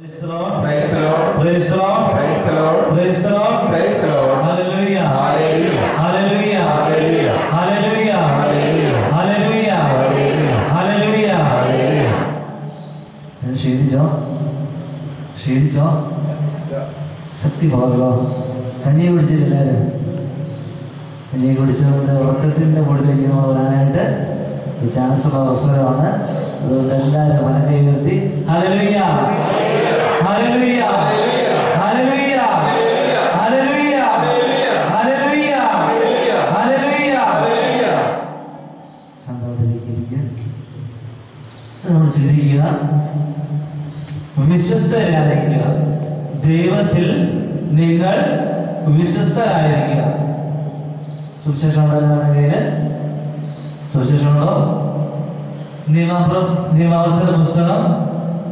Praise the Lord. Praise the Lord. Praise the Lord. Praise the Lord. Praise the Lord. Praise the Lord. Hallelujah. Hallelujah. Hallelujah. Hallelujah. Hallelujah. Hallelujah. Hallelujah. Hallelujah. And Shilja. Sakti Bhagavad. Kani Urjil Nere. Kani Urjil Nere. Vakatin the Buddha Yama Vananda. The chance of our Sarana. Hallelujah. Hallelujah. Hallelujah! Hallelujah! Hallelujah! Hallelujah! Hallelujah! Hallelujah! സന്തോഷത്തിലേക്ക് നമ്മൾ ചിന്തിക്കുക, വിശ്വസ്തരായിരിക്കുക, ദൈവത്തിൽ നിങ്ങൾ വിശ്വസ്തരായിരിക്കുക. സുവിശേഷമുണ്ടോ? നിയമാവർത്തന പുസ്തകം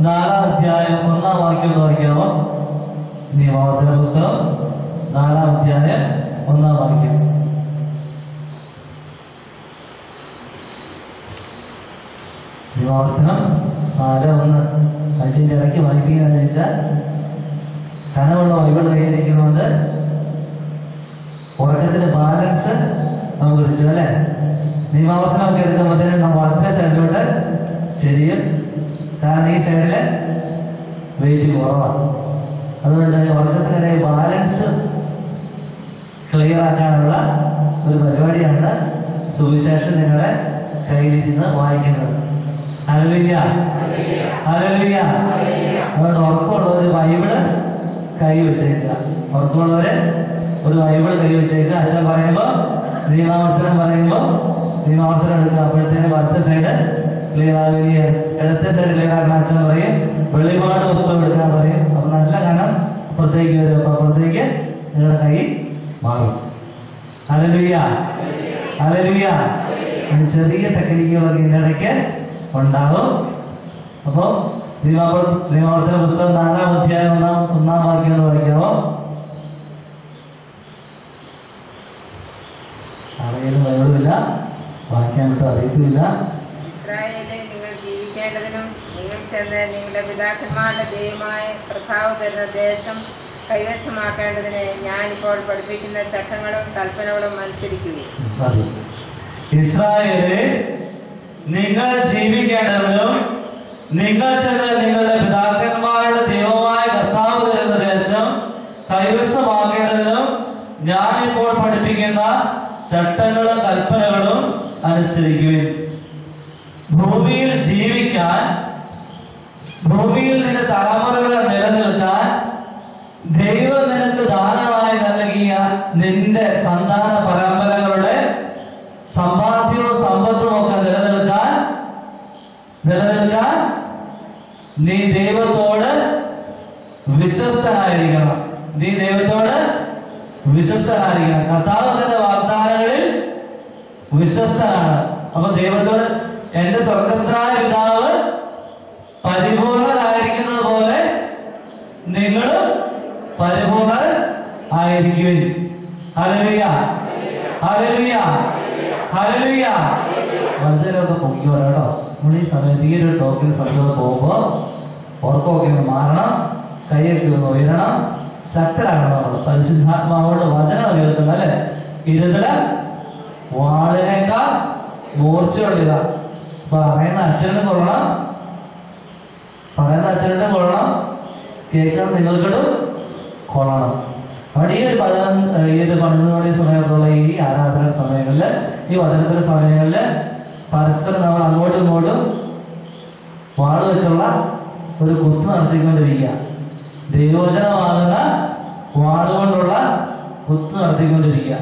4ാം അധ്യായം 1 വാക്യം എന്ന് വായിക്കാമോ? നിയമാവർത്തന പുസ്തകം 4ാം അധ്യായം 1 വാക്യം. നിയമാവർത്തനം 4:1. അച്ഛൻ്റെ ഇടയ്ക്ക് വായിക്കുകയെന്ന് ചോദിച്ചാൽ കനമുള്ള വൈബിൾ കയ്യിലിരിക്കുന്നതുകൊണ്ട് ഉറക്കത്തിൻ്റെ ബാലൻസ് നമുക്ക് കിട്ടും അല്ലേ? നിയമാവർത്തനമൊക്കെ എടുക്കുമ്പോൾ തന്നെ നമ്മൾ അടുത്ത സൈഡിലോട്ട് ചെരിയും. കാരണം ഈ സൈഡില് വെയിറ്റ് കുറവാണ്. അതുകൊണ്ട് ഉറക്കത്തിനിടെ ബാലൻസ് ക്ലിയർ ആക്കാനുള്ള ഒരു പരിപാടിയാണ് സുവിശേഷം നിങ്ങളുടെ കയ്യിലിരുന്ന് വായിക്കുന്നത്. ഹല്ലേലൂയ. ഹല്ലേലൂയ. അതുകൊണ്ട് ഉറക്കമുള്ളവര് ബൈബിള് കൈവച്ചേക്കുക. ഉറക്കമുള്ളവര് ഒരു ബൈബിള് കൈവച്ചേക്കുക. അച്ഛൻ പറയുമ്പോൾ നിയമാവർത്തനം എടുക്കുക. അപ്പോഴത്തേന് വലത്തെ സൈഡ് ക്ലിയർ ആവുകയും ഇടത്തെ സൈഡ് ക്ലിയർ ആക്കണം. അച്ഛൻ പറയും വെളിപാട് പുസ്തകം എടുക്കാൻ പറയും. അപ്പം നല്ല കനം അപ്പുറത്തേക്ക് വരും. അപ്പം അപ്പുറത്തേക്ക് നിങ്ങളുടെ കൈ മാറും. ഹല്ലേലൂയ. ഹല്ലേലൂയ. ചെറിയ ടെക്നിക്കുകളൊക്കെ ഇതിനിടയ്ക്ക് ഉണ്ടാകും. അപ്പോൾ നിയമാവർത്തന പുസ്തകം 4ാം അധ്യായം 1 വാക്യം എന്ന് വായിക്കാമോ? അറിയാനും കഴിവില്ല, വായിക്കാനായിട്ട് അറിയത്തില്ല. ഇസ്രായേലേ, നിങ്ങൾ ജീവിക്കേണ്ടതിനും നിങ്ങൾ ചെന്ന് നിങ്ങളുടെ പിതാക്കന്മാരുടെ ദൈവമായ കർത്താവ് തരുന്ന ദേശം കൈവശമാക്കേണ്ടതിന് ഞാനിപ്പോൾ പഠിപ്പിക്കുന്ന ചട്ടങ്ങളും കൽപ്പനകളും അനുസരിക്കുകയും. ഇസ്രായേലേ, നിങ്ങൾ ജീവിക്കേണ്ടതിനും നിങ്ങൾ ചെന്ന് നിങ്ങളുടെ പിതാക്കന്മാരുടെ ദൈവമായ കർത്താവ് തരുന്ന ദേശം കൈവശമാക്കേണ്ടതിനും ഞാനിപ്പോൾ പഠിപ്പിക്കുന്ന ചട്ടങ്ങളും കൽപ്പനകളും അനുസരിക്കുകയും ഭൂമിയിൽ ജീവിക്കാൻ, ഭൂമിയിൽ നിന്റെ തലമുറകളെ നിലനിൽക്കാൻ ദൈവം നിനക്ക് ദാനമായി നൽകിയ നിന്റെ സന്താന പരമ്പരകളുടെ സമ്പാദ്യവും സമ്പത്തും ഒക്കെ നിലനിൽക്കാൻ നീ ദൈവത്തോട് വിശ്വസ്തനായിരിക്കണം. നീ ദൈവത്തോട് വിശ്വസ്തനായിരിക്കണം. കർത്താവ് തന്റെ വാഗ്ദാനങ്ങളിൽ വിശ്വസ്തനാണ്. അപ്പൊ ദൈവത്തോട് എന്റെ സ്വർഗസ്ഥനായ പിതാവ് പരിപൂർണനായിരിക്കുന്നത് പോലെ നിങ്ങൾ പരിപൂർണർ ആയിരിക്കും. ഹല്ലേലൂയ. ഹല്ലേലൂയ. ഹല്ലേലൂയ. വലുതരൊക്കെ പൊക്കി വരാട്ടോ. നമ്മൾ ഈ സമയത്ത് ഈ ഒരു ടോക്കിന് സമയത്ത് പോകുമ്പോൾ ഉറക്കമൊക്കെ ഒന്ന് മാറണം, കൈയൊക്കെ ഒന്ന് ഉയരണം, ശക്തരാകണം. നമ്മൾ പരിശുദ്ധാത്മാവോട് വചനം ഉയർത്തുന്ന അല്ലെ? ഇരുതല വാളിനേക്കാൾ മൂർച്ചയുള്ളില്ല. അപ്പൊ പറയുന്ന അച്ഛനും കൊള്ളണം, കേൾക്കണം നിങ്ങൾക്കിടും കൊള്ളണം. അവിടെ ഈ ഒരു 11 മണി സമയത്തുള്ള ഈ ആരാധന സമയങ്ങളിൽ, ഈ വചനത്തിന്റെ സമയങ്ങളിൽ പരസ്പരം നമ്മൾ അങ്ങോട്ടും ഇങ്ങോട്ടും വാള് വെച്ചുള്ള ഒരു കുത്ത് നടത്തിക്കൊണ്ടിരിക്കുക. ദൈവവചനമാകുന്ന വാളുകൊണ്ടുള്ള കുത്ത് നടത്തിക്കൊണ്ടിരിക്കുക.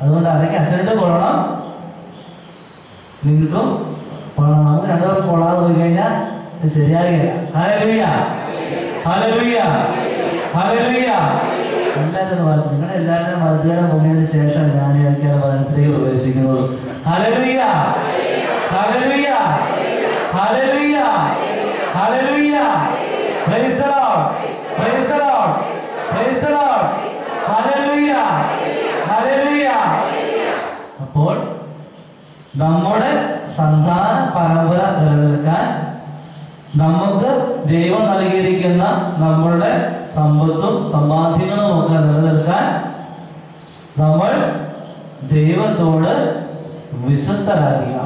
അതുകൊണ്ട് അതൊക്കെ അച്ഛനും കൊള്ളണം, നിങ്ങൾക്കും കൊള്ളണം. അത് രണ്ടുപേർക്കും കൊള്ളാതെ പോയി കഴിഞ്ഞാൽ ശരിയാകുകയില്ല. ഹല്ലേലൂയ. ഹല്ലേലൂയ. ഹല്ലേലൂയ. എല്ലാവരും നിങ്ങളുടെ എല്ലാവരുടെയും മതത്തിലും മുങ്ങിയതിന് ശേഷം ഞാൻ ഇതൊക്കെയാണ് മതത്തിലേക്ക് പ്രവേശിക്കുന്നത്. Hallelujah. Hallelujah. Hallelujah. Hallelujah. Praise the Lord. Praise the Lord. Praise the Lord. Hallelujah. Hallelujah. അപ്പോൾ നമ്മുടെ സന്താന പരമ്പര നിലനിൽക്കാൻ നമുക്ക് ദൈവം നൽകിയിരിക്കുന്ന നമ്മളുടെ സമ്പത്തും സമ്പാദ്യങ്ങളും ഒക്കെ നിലനിർത്താൻ നമ്മൾ ദൈവത്തോട് വിശ്വസ്തരായിരിക്കുക.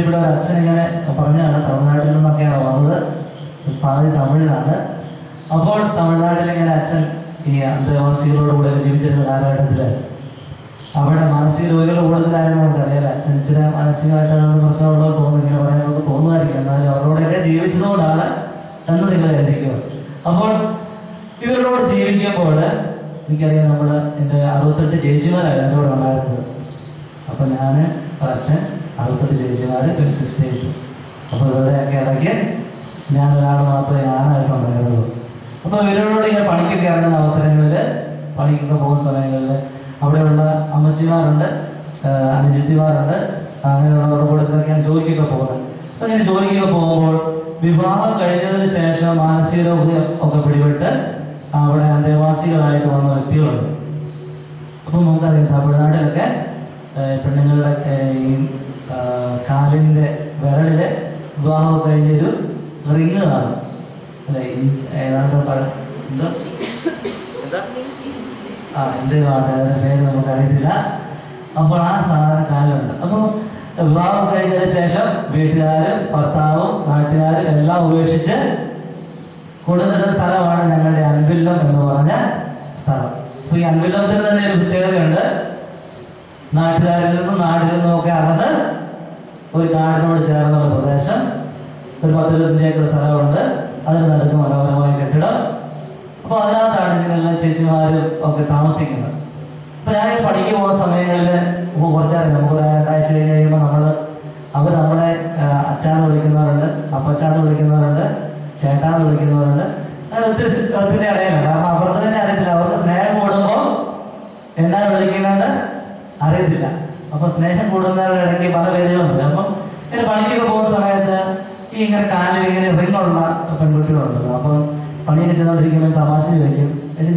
ഇവിടെ അച്ഛൻ ഇങ്ങനെ പറഞ്ഞാണ്, തമിഴ്നാട്ടിൽ നിന്നൊക്കെയാണ് വന്നത്, പാതി തമിഴിലാണ്. അപ്പോൾ തമിഴ്നാട്ടിൽ ഇങ്ങനെ അച്ഛൻ ഈ അന്തേവാസികളോടുകൂടെ ജീവിച്ചിരുന്ന കാലഘട്ടത്തിൽ അവിടെ മാനസിക രോഗികൾ കൂടുതലായിരുന്നു. നമുക്കറിയാലോ, അച്ഛൻ ചില മാനസികമായിട്ടാണ് പ്രശ്നമുള്ളത് തോന്നുന്നു, ഇങ്ങനെ പറയാൻ നമുക്ക് തോന്നുമായിരിക്കും. എന്നാലും അവരോടൊക്കെ ജീവിച്ചതുകൊണ്ടാണ് എന്ന് നിങ്ങൾ കരുതിക്കുക. അപ്പോൾ ഇവരോട് ജീവിക്കുമ്പോൾ എനിക്കറിയാം, നമ്മൾ എൻ്റെ 68 ചേച്ചിമാരാണ് എൻ്റെ കൂടെ ഉണ്ടായിരുന്നത്. അപ്പം ഞാൻ അച്ഛൻ 68 ചേച്ചിമാർ ഒരു സിസ്റ്റേഴ്സ്. അപ്പോൾ ഇവരുടെയൊക്കെ ഇടയ്ക്ക് ഞാനൊരാൾ മാത്രമേ ഞാനായിട്ട് ഉണ്ടായിരുന്നുള്ളൂ. അപ്പോൾ ഇവരോട് ഇങ്ങനെ പണിക്കൊക്കെ ഇറങ്ങുന്ന അവസരങ്ങളിൽ, പണിക്കൊക്കെ പോകുന്ന സമയങ്ങളിൽ അവിടെയുള്ള അമ്മച്ചിമാരുണ്ട്, അനുജിത്തിമാരുണ്ട്, അങ്ങനെയുള്ളവരുടെ കൂടെ ഞാൻ ജോലിക്കൊക്കെ പോകുന്നത്. അപ്പം ഇങ്ങനെ ജോലിക്കൊക്കെ പോകുമ്പോൾ വിവാഹം കഴിഞ്ഞതിന് ശേഷം മാനസിക രോഗം ഒക്കെ പിടിപെട്ട് അവിടെ അന്തേവാസികളായിട്ട് വന്ന വ്യക്തികളുണ്ട്. അപ്പം നമുക്കറിയാം, തമിഴ്നാട്ടിലൊക്കെ പെണ്ണുങ്ങളുടെ ഈ കാലിൻ്റെ വിരലിൽ വിവാഹം കഴിഞ്ഞൊരു റിങ് കാണും. അല്ലെ, ഏതാണ്ട് എന്തേ പാട്ടായ പേര് നമുക്കറിയത്തില്ല. അപ്പോൾ ആ സാധാരണ കാലമുണ്ട്. അപ്പോൾ വിവാഹം കഴിഞ്ഞതിന് ശേഷം വീട്ടുകാരും ഭർത്താവും നാട്ടുകാരും എല്ലാം ഉപേക്ഷിച്ച് കൊടുത്തിരുന്ന സ്ഥലമാണ് ഞങ്ങളുടെ അൻവില്ലം എന്ന് പറഞ്ഞ സ്ഥലം. അപ്പൊ ഈ അൻവില്ലത്തിന് തന്നെ ഒരു പ്രത്യേകതയുണ്ട്. നാട്ടുകാരിൽ നിന്നും നാട്ടിൽ നിന്നും ഒക്കെ അകന്ന് ഒരു കാടിനോട് ചേർന്നുള്ള പ്രദേശം, ഒരു 10-25 ഏക്കർ സ്ഥലമുണ്ട്. അതിന് നടക്കുന്ന മനോഹരമായ കെട്ടിടം. അപ്പൊ അതിനകത്താണ് ഇങ്ങനെയുള്ള ചേച്ചിമാരും ഒക്കെ താമസിക്കുന്നത്. അപ്പൊ ഞാൻ പഠിക്കാൻ പോകുന്ന സമയങ്ങളിൽ കുറച്ചറിയാം, നമുക്ക് 2 ആഴ്ച കഴിയുമ്പോൾ അവർ നമ്മളെ അച്ഛാന്ന് വിളിക്കുന്നവരുണ്ട്, അപ്പച്ചാന്ന് വിളിക്കുന്നവരുണ്ട്, ചേട്ടാന്ന് വിളിക്കുന്നവരുണ്ട്. അങ്ങനെ ഒത്തിരി സ്ഥലത്തിന്റെ ഇടയിലാണ്. കാരണം അവർക്ക് തന്നെ അറിയത്തില്ല, അവർക്ക് സ്നേഹം കൂടുമ്പോൾ എന്താണ് വിളിക്കുന്നത് അറിയത്തില്ല. അപ്പൊ സ്നേഹം കൂടുന്നവരുടെ ഇടയ്ക്ക് പല പേരുകളുണ്ട്. അപ്പം ഇങ്ങനെ പണിക്കൊക്കെ പോകുന്ന സമയത്ത് ഈ ഇങ്ങനെ കാലിൽ ഇങ്ങനെ റിങ്ങുള്ള പെൺകുട്ടികളുണ്ടല്ലോ. അപ്പം പണിയൊക്കെ ചെന്നോണ്ടിരിക്കുമ്പോൾ തമാശ ചോദിക്കും,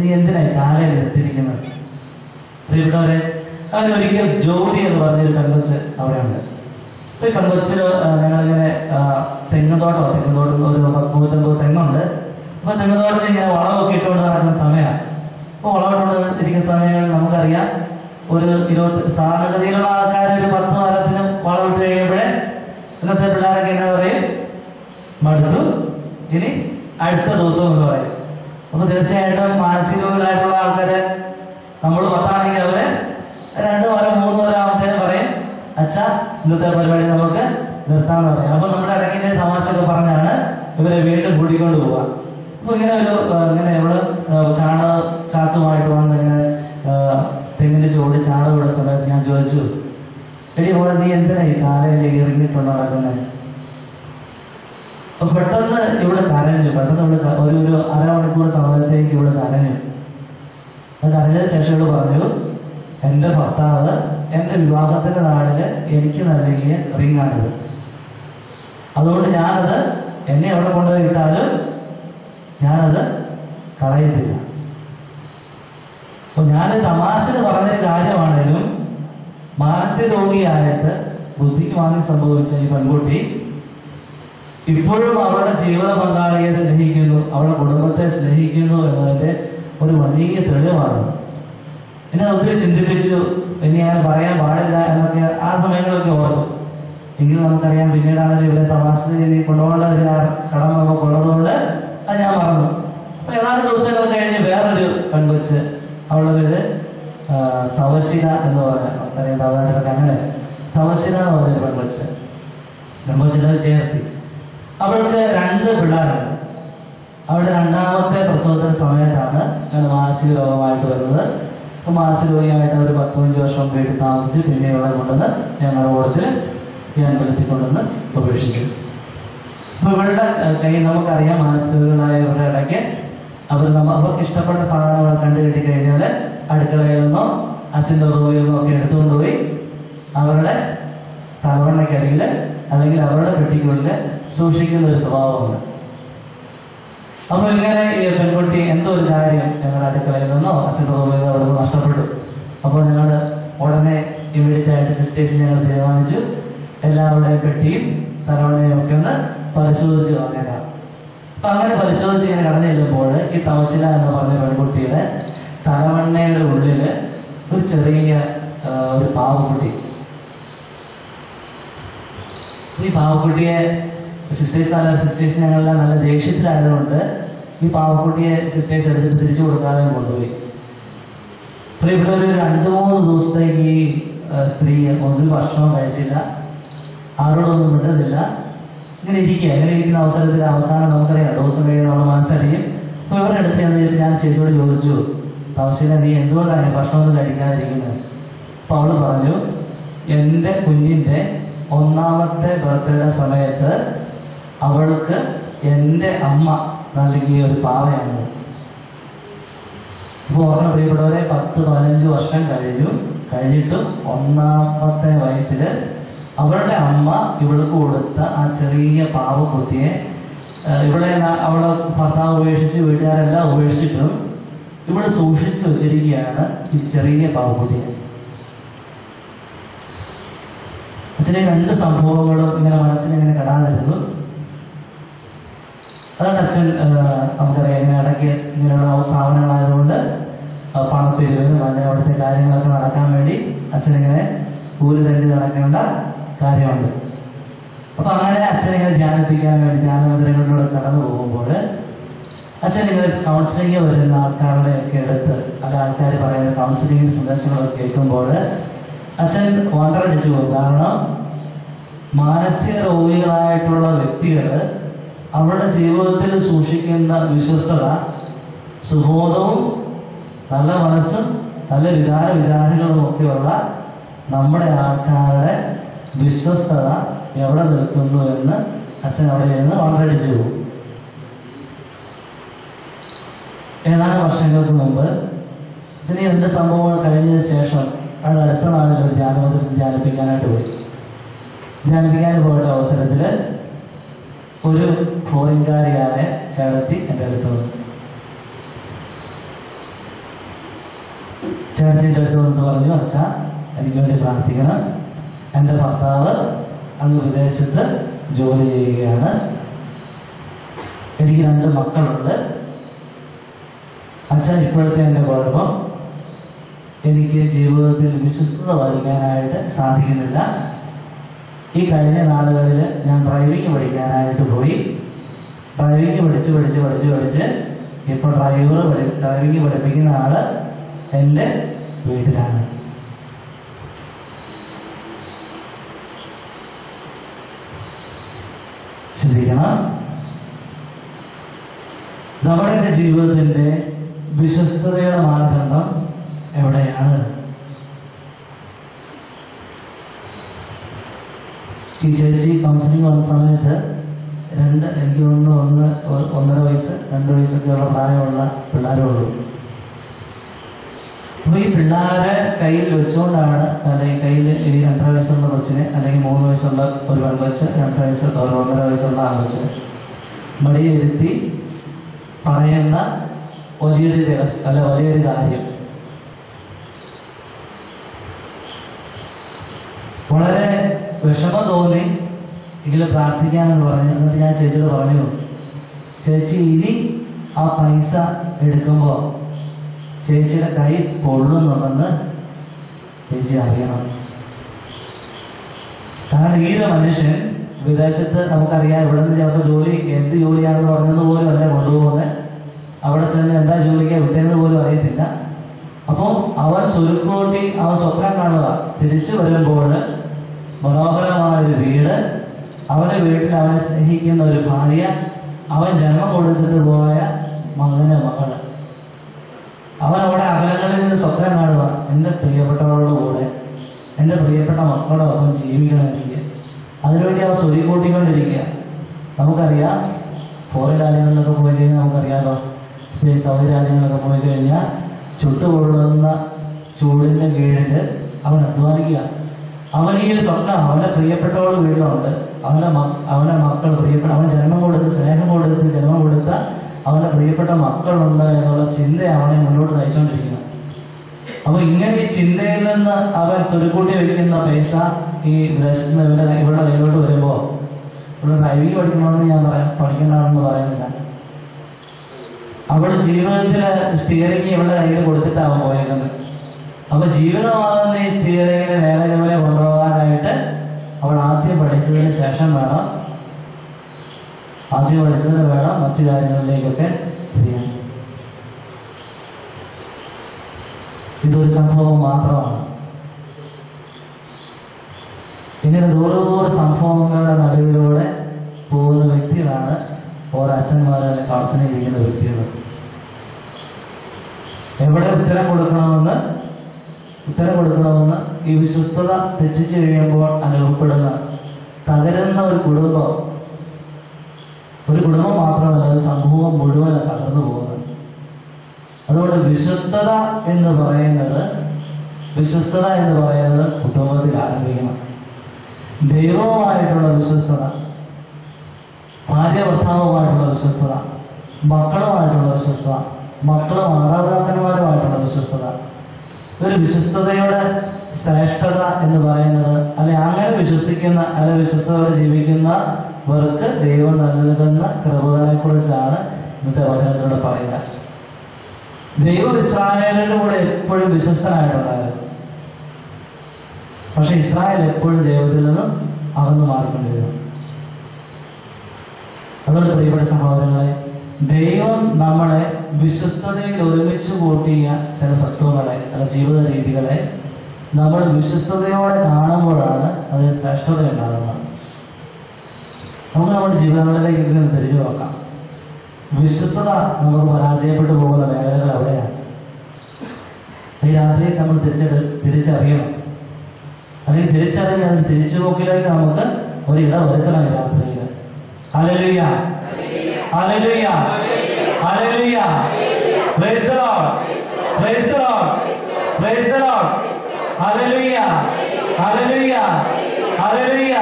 നീ എന്തിനായി കാലയിൽ എത്തിയിരിക്കുന്നത്? ഇവിടെവരെ അവരൊരിക്കൽ ജ്യോതി എന്ന് പറഞ്ഞൊരു പെൺകൊച്ച് അവിടെയുണ്ട്. അപ്പൊ ഈ പെൺകൊച്ചിന് ഞങ്ങളിങ്ങനെ തെങ്ങുതോട്ടം ഒരു 150 തെങ്ങുണ്ട്. അപ്പൊ തെങ്ങുതോട്ടത്തിൽ ഇങ്ങനെ വളമൊക്കെ ഇട്ടുകൊണ്ട് നടക്കുന്ന സമയമാണ്. അപ്പോൾ വളമിട്ടുകൊണ്ട് ഇരിക്കുന്ന സമയങ്ങളിൽ നമുക്കറിയാം, ഒരു സാധാരണഗതിയിലുള്ള ആൾക്കാർ ഒരു 10 മരത്തിന് വളമിട്ട് കഴിയുമ്പോഴേ ഇന്നത്തെ പിള്ളേരൊക്കെ എന്നാ പറയും, മടുത്തു, ഇനി അടുത്ത ദിവസം എന്ന് പറയും. അപ്പൊ തീർച്ചയായിട്ടും മാനസികമായിട്ടുള്ള ആൾക്കാര് നമ്മൾ 10ആണെങ്കിൽ അവര് 2 വരെ 3 വരാമത്തേനും പറയും, അച്ഛാ ഇന്നത്തെ പരിപാടി നമുക്ക് നിർത്താന്ന് പറയാം. അപ്പൊ നമ്മുടെ ഇടയ്ക്കിന്റെ തമാശയൊക്കെ പറഞ്ഞാണ് ഇവരെ വീണ്ടും കൂട്ടിക്കൊണ്ട് പോവുക. അപ്പൊ ഇങ്ങനെ ഒരു ഇങ്ങനെ നമ്മള് ചാക്കുമായിട്ട് വന്ന് ഇങ്ങനെ തെങ്ങിന്റെ ചുവട് ചാടുകൂടെ സമയത്ത് ഞാൻ ചോദിച്ചു, എടി പോലെ നീ എന്തിനാ ഈ കാലയിൽ ഇറങ്ങിക്കൊണ്ട് നടക്കുന്നത്? അപ്പൊ പെട്ടെന്ന് ഇവിടെ കരഞ്ഞു. പെട്ടെന്ന് ഇവിടെ ഒരു 1/2 മണിക്കൂർ സമയത്തേക്ക് ഇവിടെ കരഞ്ഞു. അത് കരഞ്ഞതിന് ശേഷം ഇവിടെ പറഞ്ഞു, എൻ്റെ ഭർത്താവ് എൻ്റെ വിവാഹത്തിന്റെ നാളില് എനിക്ക് നൽകിയ റിങ്ങാണിത്. അതുകൊണ്ട് ഞാനത് എന്നെ എവിടെ കൊണ്ടുപോയി ഇട്ടാലും ഞാനത് കളയത്തില്ല. അപ്പൊ ഞാൻ തമാശന് പറഞ്ഞൊരു കാര്യമാണെങ്കിലും മാനസിക രോഗിയായിട്ട് ബുദ്ധിക്ക് വാങ്ങി സംഭവിച്ച ഈ പെൺകുട്ടി ഇപ്പോഴും അവളുടെ ജീവിത പങ്കാളിയെ സ്നേഹിക്കുന്നു, അവളുടെ കുടുംബത്തെ സ്നേഹിക്കുന്നു എന്നതിന്റെ ഒരു വലിയ തെളിവാണ്. എന്നെ ഒത്തിരി ചിന്തിപ്പിച്ചു. ഇനി ഞാൻ പറയാൻ പാടില്ല എന്നൊക്കെ ആ സമയങ്ങളൊക്കെ ഓർത്തു. എങ്കിലും നമുക്കറിയാം, പിന്നീടാണ് ഇവരെ തമാശ കൊണ്ടുപോകേണ്ട ഒരു കടമ നമുക്കുള്ളതുകൊണ്ട് അത് ഞാൻ പറഞ്ഞു. അപ്പൊ ഏതാനും ദിവസങ്ങൾ കഴിഞ്ഞ് വേറൊരു പെൺകൊച്ച്, അവളുടെ പേര് തവശില എന്ന് പറഞ്ഞാൽ നമുക്കറിയാം തമിഴ്നാട്ടിലൊക്കെ അങ്ങനെ തവശില എന്ന് പറഞ്ഞൊരു പെൺകൊച്ച് പെൺകൊച്ചിനെ ചേർത്തി. അവൾക്ക് 2 പിള്ളേരുണ്ട്. അവരുടെ 2ാമത്തെ പ്രസവത്തിന്റെ സമയത്താണ് മാനസിക രോഗമായിട്ട് വരുന്നത്. അപ്പൊ മാനസിക രോഗിയായിട്ട് അവർ 10-15 വർഷം വീട്ടിൽ താമസിച്ച് പിന്നെ ഇവിടെ കൊണ്ടുവന്ന് ഞങ്ങളുടെ കൂട്ടത്തിൽ ഈ അമ്പലത്തിൽ കൊണ്ടുവന്ന് ഉപേക്ഷിച്ചു. അപ്പൊ ഇവരുടെ കയ്യിൽ നമുക്കറിയാം, മാനസിക രോഗികളായ ഇവരുടെ ഇടയ്ക്ക് അവർക്ക് ഇഷ്ടപ്പെട്ട സാധനങ്ങൾ കണ്ടുകിട്ടി കഴിഞ്ഞാൽ അടുക്കളയിൽ നിന്നോ അച്ഛൻ്റെ റൂമിൽ നിന്നോ ഒക്കെ എടുത്തുകൊണ്ടുപോയി അവരുടെ തലവണ്ണയ്ക്കടിയിൽ അല്ലെങ്കിൽ അവരുടെ പെട്ടിക്കുള്ളിൽ സൂക്ഷിക്കുന്ന ഒരു സ്വഭാവമുണ്ട്. അപ്പൊ ഇങ്ങനെ ഈ പെൺകുട്ടി എന്തോ ഒരു കാര്യം ഞങ്ങളുടെ അടുക്കളയിൽ നിന്നോ അച്ഛൻ്റെ റൂമിൽ നിന്നോ നഷ്ടപ്പെട്ടു. അപ്പോൾ ഞങ്ങൾ ഉടനെ ഇവിടുത്തെ സിസ്റ്റേഴ്സ് ഞങ്ങൾ തീരുമാനിച്ചു എല്ലാവരുടെയും പെട്ടിയും തലവണ്ണയും ഒക്കെ ഒന്ന് പരിശോധിച്ച് വന്നേക്കാം. അപ്പോൾ അങ്ങനെ പരിശോധിച്ച് ഇങ്ങനെ കടന്നു ചെല്ലുമ്പോൾ ഈ തൗസില എന്ന് പറഞ്ഞ പെൺകുട്ടിയുടെ തലവണ്ണയുടെ ഉള്ളിൽ ഒരു ചെറിയ ഒരു പാവക്കുട്ടി. ഈ പാവക്കുട്ടിയെ സിസ്റ്റേഴ്സ് ഞങ്ങളെല്ലാം നല്ല ദേഷ്യത്തിലായതുകൊണ്ട് ഈ പാവക്കുട്ടിയെ സിസ്റ്റേഴ്സ് എടുത്തിട്ട് തിരിച്ചു കൊടുക്കാതെ കൊണ്ടുപോയി. അപ്പോൾ ഇവിടെ ഒരു 2-3 ദിവസത്തേക്ക് ഈ സ്ത്രീ ഒന്നും ഭക്ഷണവും കഴിച്ചില്ല, ആരോടൊന്നും വിട്ടതില്ല, ഇങ്ങനെ ഇരിക്കുക. ഇങ്ങനെ ഇരിക്കുന്ന അവസരത്തിൽ അവസാനം നമുക്കറിയാം ദിവസം കഴിയുമ്പോൾ മനസ്സറിയും. അപ്പോൾ ഇവരുടെ അടുത്ത് ഞാൻ ചേച്ചിയോട് ചോദിച്ചു, തൗസീല നീ എന്തുകൊണ്ടാണ് ഭക്ഷണമൊന്നും കഴിക്കാതിരിക്കുന്നത്? അപ്പോൾ അവൾ പറഞ്ഞു, എൻ്റെ കുഞ്ഞിൻ്റെ 1ാമത്തെ ബർത്ത്ഡേ സമയത്ത് അവൾക്ക് എൻ്റെ അമ്മ നൽകിയ ഒരു പാവയാണ്. ഇപ്പോൾ ഓർമ്മ പ്രിയപ്പെട്ടവരെ 10-15 വർഷം കഴിഞ്ഞിട്ടും 1ാമത്തെ വയസ്സിൽ അവളുടെ അമ്മ ഇവൾക്ക് കൊടുത്ത ആ ചെറിയ പാവക്കുട്ടിയെ ഇവിടെ അവളെ ഭർത്താവ് ഉപേക്ഷിച്ച് വീട്ടുകാരെല്ലാം ഉപേക്ഷിച്ചിട്ടും ഇവിടെ സൂക്ഷിച്ചു വച്ചിരിക്കുകയാണ് ഈ ചെറിയ പാവക്കുട്ടിയെ. അച്ഛനെ 2 സംഭവങ്ങളും ഇങ്ങനെ മനസ്സിനിങ്ങനെ കടാതിരുന്നു. അതുകൊണ്ട് അച്ഛൻ നമുക്കറിയാം ഇങ്ങനെ ഇടയ്ക്ക് ഇങ്ങനെയുള്ള അവസാനങ്ങളായതുകൊണ്ട് പണത്തിരുവനും അല്ലെങ്കിൽ അവിടുത്തെ കാര്യങ്ങളൊക്കെ നടക്കാൻ വേണ്ടി അച്ഛനിങ്ങനെ കൂലി തേടി നടക്കേണ്ട കാര്യമുണ്ട്. അപ്പം അങ്ങനെ അച്ഛനിങ്ങനെ ധ്യാനിപ്പിക്കാൻ വേണ്ടി ധ്യാനമന്ദിരങ്ങളിലൂടെ കടന്നു പോകുമ്പോൾ അച്ഛൻ ഇങ്ങനെ കൗൺസിലിംഗ് വരുന്ന ആൾക്കാരുടെയൊക്കെ എടുത്ത് അത് ആൾക്കാർ പറയുന്ന കൗൺസിലിംഗ് സന്ദേശങ്ങളൊക്കെ കേൾക്കുമ്പോൾ അച്ഛൻ കോൺട്രടിച്ചു പോകും. കാരണം മാനസിക രോഗികളായിട്ടുള്ള വ്യക്തികൾ അവരുടെ ജീവിതത്തിൽ സൂക്ഷിക്കുന്ന വിശ്വസ്തത, സുബോധവും നല്ല മനസ്സും നല്ല വികാര വിചാരങ്ങളും ഒക്കെയുള്ള നമ്മുടെ ആൾക്കാരുടെ വിശ്വസ്തത എവിടെ നിൽക്കുന്നു എന്ന് അച്ഛൻ അവിടെ നിന്ന് കോൺട്രടിച്ചു പോകും. 7 വർഷങ്ങൾക്ക് മുമ്പ് അച്ഛൻ ഈ 2 സംഭവങ്ങൾ കഴിഞ്ഞതിന് ശേഷം അത് അടുത്ത നാളിൽ ധ്യാനിപ്പിക്കാനായിട്ട് പോയി. ധ്യാനിപ്പിക്കാൻ പോയിട്ട് അവസരത്തിൽ ഒരു ഫോറിൻകാരിയായ ചേർത്തി എൻ്റെ അടുത്ത് വന്നു. ചേർത്തിൻ്റെ അടുത്ത് വന്നിട്ട് പറഞ്ഞു, അച്ഛാ എനിക്ക് വേണ്ടി പ്രാർത്ഥിക്കണം, എൻ്റെ ഭർത്താവ് അങ്ങ് വിദേശത്ത് ജോലി ചെയ്യുകയാണ്, എനിക്ക് 2 മക്കളുണ്ട്, അച്ഛൻ ഇപ്പോഴത്തെ എൻ്റെ കുഴപ്പം എനിക്ക് ജീവിതത്തിൽ വിശ്വസ്തത വഹിക്കാനായിട്ട് സാധിക്കുന്നില്ല. ഈ കഴിഞ്ഞ നാളുകളിൽ ഞാൻ ഡ്രൈവിംഗ് പഠിക്കാനായിട്ട് പോയി, ഡ്രൈവിംഗ് പഠിച്ച് ഇപ്പോൾ ഡ്രൈവിംഗ് പഠിപ്പിക്കുന്ന ആൾ എൻ്റെ വീട്ടിലാണ്. ചിന്തിക്കണം, നമ്മുടെ ജീവിതത്തിൻ്റെ വിശ്വസ്തതയുടെ മാനദണ്ഡം എവിടെയാണ്? ഈ ചേച്ചി കൗൺസിലിംഗ് വന്ന സമയത്ത് എനിക്ക് തോന്നുന്നു 1-1.5 വയസ്സ് 2 വയസ്സൊക്കെയുള്ള പ്രായമുള്ള പിള്ളേരേ ഉള്ളൂ. അപ്പോൾ ഈ പിള്ളേരെ കയ്യിൽ വെച്ചുകൊണ്ടാണ്, അല്ലെങ്കിൽ കയ്യിൽ ഈ 2.5 വയസ്സുള്ള കൊച്ചിനെ, അല്ലെങ്കിൽ 3 വയസ്സുള്ള ഒരു പെൺകൊച്ച്, 2 വയസ്സുള്ള ഒരു 1.5 വയസ്സുള്ള ആ കൊച്ച് മടിയിരുത്തി പറയുന്ന വലിയൊരു രഹസ്യം, അല്ല വലിയൊരു കാര്യം, വളരെ വിഷമം തോന്നി ഇതിൽ പ്രാർത്ഥിക്കാമെന്ന് പറഞ്ഞു. എന്നിട്ട് ഞാൻ ചേച്ചിയോട് പറഞ്ഞു, ചേച്ചി ഇനി ആ പൈസ എടുക്കുമ്പോൾ ചേച്ചിയുടെ കൈ പൊള്ളുന്നുണ്ടെന്ന് ചേച്ചി അറിയണം. കാരണം ഈ ഒരു മനുഷ്യൻ വിദേശത്ത്, നമുക്കറിയാം ഇവിടെ നിന്ന് ചിലപ്പോൾ ജോലി, എന്ത് ജോലിയാണെന്ന് പറഞ്ഞത് പോലും അല്ല കൊണ്ടുപോകുന്നത്, അവിടെ ചെന്ന് എന്താ ജോലിക്ക് വിട്ടേന്ന് പോലും അറിയത്തില്ല. അപ്പോൾ അവൻ സ്വരുക്കൂട്ടി അവൻ സ്വപ്നം കാണുക, തിരിച്ചു വരുമ്പോൾ മനോഹരമായൊരു വീട്, അവൻ്റെ വീട്ടിൽ അവനെ സ്നേഹിക്കുന്ന ഒരു ഭാര്യ, അവൻ ജന്മം കൊടുത്തിട്ട് പോയ മകന് മകൾ. അവൻ അവിടെ അകലങ്ങളിൽ നിന്ന് സ്വപ്നം കാണുക, എൻ്റെ പ്രിയപ്പെട്ടവരോടുകൂടെ, എൻ്റെ പ്രിയപ്പെട്ട മക്കളോടൊപ്പം ജീവിക്കണമെങ്കിൽ അതിനുവേണ്ടി അവൻ സ്വരുക്കൂട്ടിക്കൊണ്ടിരിക്കുക. നമുക്കറിയാം ഫോറിൻ രാജ്യങ്ങളിലൊക്കെ പോയി കഴിഞ്ഞാൽ, നമുക്കറിയാമോ സൗദി രാജ്യങ്ങളിലൊക്കെ പോയി കഴിഞ്ഞാൽ ചുട്ടുപൊള്ളുന്ന ചൂടിൻ്റെ കീഴിൽ അവൻ അധ്വാനിക്കുക. അവൻ ഈ ഒരു സ്വപ്നം അവൻ്റെ പ്രിയപ്പെട്ടവൾ വീടുണ്ട്, അവൻ്റെ മക്കൾ പ്രിയപ്പെട്ട, അവൻ ജന്മം കൊടുത്ത് സ്നേഹം കൊടുത്ത് ജന്മം കൊടുത്ത അവൻ്റെ പ്രിയപ്പെട്ട മക്കളുണ്ട് എന്നുള്ള ചിന്ത അവനെ മുന്നോട്ട് നയിച്ചുകൊണ്ടിരിക്കുന്നു. അപ്പോൾ ഇങ്ങനെ ഈ ചിന്തയിൽ നിന്ന് അവൻ സ്വരുക്കൂട്ടി വയ്ക്കുന്ന പൈസ ഈ വിദേശത്ത് ഇവരുടെ കയ്യിലോട്ട് വരുമ്പോൾ ഇവിടെ ഡ്രൈവിംഗ് പഠിക്കണമെന്ന് ഞാൻ പറയാം, പഠിക്കണമെന്ന് പറയുന്നില്ല. അവിടെ ജീവിതത്തിൽ സ്റ്റിയറിംഗ് ഇവിടെ കയ്യിൽ കൊടുത്തിട്ടാണ് പോയേക്കുന്നത്. അപ്പൊ ജീവിതമാകുന്ന ഈ സ്റ്റിയറിംഗിനെ നേരെ പോലെ കൊണ്ടുപോകാനായിട്ട് അവൾ ആദ്യം പഠിച്ചതിന് ശേഷം വേണം, ആദ്യം പഠിച്ചതിന് വേണം മറ്റു കാര്യങ്ങളിലേക്കൊക്കെ തിരിയാൻ. ഇതൊരു സംഭവം മാത്രമാണ്. ഇങ്ങനെ ദൂരദൂര സംഭവങ്ങളുടെ നടുവിലൂടെ പോകുന്ന വ്യക്തികളാണ് ഓരോ അച്ഛന്മാരെ കൗൺസിലിംഗ് ചെയ്യുന്ന വ്യക്തികൾ. എവിടെ ഉത്തരം കൊടുക്കണമെന്ന് ഈ വിശ്വസ്തത തെറ്റിച്ചു കഴിയുമ്പോൾ അനുഭവപ്പെടുന്ന തകരുന്ന ഒരു കുടുംബം മാത്രമല്ല, ഒരു സമൂഹം മുഴുവൻ തകർന്നു പോകുന്നത്. അതുകൊണ്ട് വിശ്വസ്തത എന്ന് പറയുന്നത് കുടുംബത്തിൽ ആരംഭിക്കണം. ദൈവവുമായിട്ടുള്ള വിശ്വസ്തത, ഭാര്യ ഭർത്താവുമായിട്ടുള്ള വിശ്വസ്തത, മക്കളുമായിട്ടുള്ള വിശ്വസ്തത, മക്കളും മാതാപിതാക്കന്മാരുമായിട്ടുള്ള വിശ്വസ്തത. ഒരു വിശ്വസ്തയുടെ ശ്രേഷ്ഠത എന്ന് പറയുന്നത്, അല്ലെ, അങ്ങനെ വിശ്വസിക്കുന്ന, അല്ലെ വിശ്വസ്തയോടെ ജീവിക്കുന്നവർക്ക് ദൈവം നൽകുന്ന കൃപകളെ കുറിച്ചാണ് ഇന്നത്തെ വചനത്തിലൂടെ പറയുന്നത്. ദൈവം ഇസ്രായേലിന്റെ കൂടെ എപ്പോഴും വിശ്വസ്തനായിട്ടുണ്ടായിരുന്നു. പക്ഷെ ഇസ്രായേൽ എപ്പോഴും ദൈവത്തിൽ നിന്നും അകന്നു മാറിക്കൊണ്ടിരുന്നു. അതുകൊണ്ട് പ്രിയപ്പെട്ട സഹോദരങ്ങളെ, ദൈവം നമ്മളെ വിശ്വസ്തതയിൽ ഒരുമിച്ച് കൂട്ടിയ ചില തത്വങ്ങളെ, ചില ജീവിത രീതികളെ നമ്മൾ വിശ്വസ്തയോടെ കാണുമ്പോഴാണ് അതിന് ശ്രേഷ്ഠത ഉണ്ടാകുന്നത്. നമുക്ക് നമ്മുടെ ജീവിതങ്ങളിലേക്ക് ഇങ്ങനെ തിരിഞ്ഞു നോക്കാം. വിശ്വസ്തത നമുക്ക് പരാജയപ്പെട്ടു പോകുന്ന മേഖലകൾ എവിടെയാണ്? ഈ രാത്രി നമ്മൾ തിരിച്ചറിയണം, അല്ലെങ്കിൽ തിരിച്ചറിഞ്ഞ് അതിന് തിരിച്ചുപോക്കിലേക്ക് നമുക്ക് ഒരു ഇട വരുത്തണം ഈ രാത്രിയിൽ. Hallelujah, hallelujah, hallelujah. Praise the Lord, praise the Lord, praise the Lord. Hallelujah, hallelujah, hallelujah.